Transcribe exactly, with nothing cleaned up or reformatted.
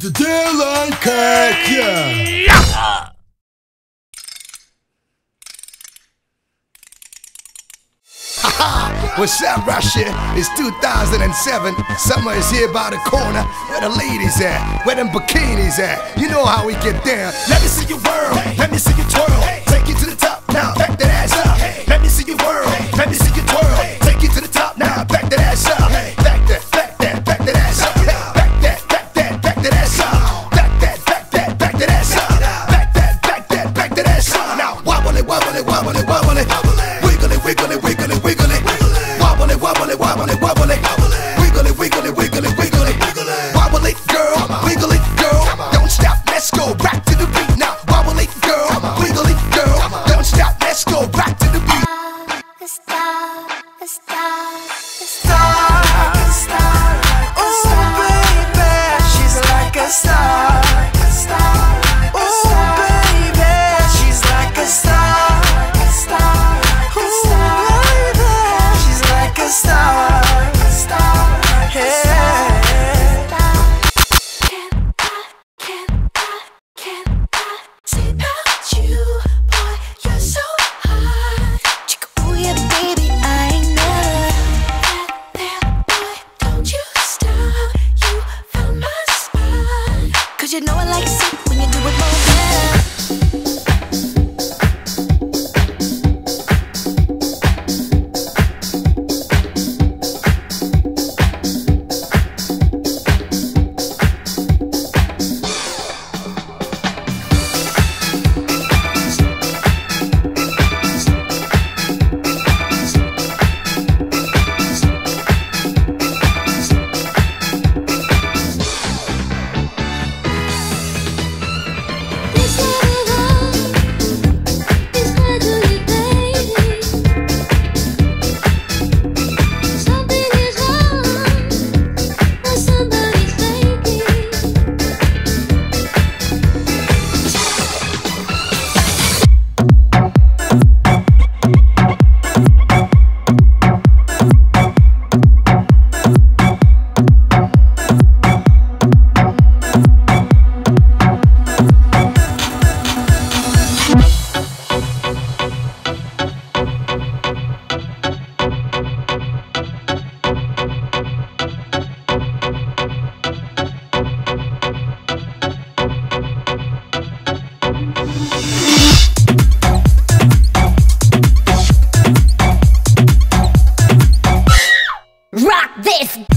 делай, как я. What's up, Russia? It's two thousand seven. Summer is here by the corner. Where the ladies at? Where them bikinis at? You know how we get down. Let me see you whirl. Let me see you twirl. Take it to the top now. Back that ass up. Let me see you whirl. Let me see you twirl. Take it to the top now. Back that ass up. Back that. Rock this!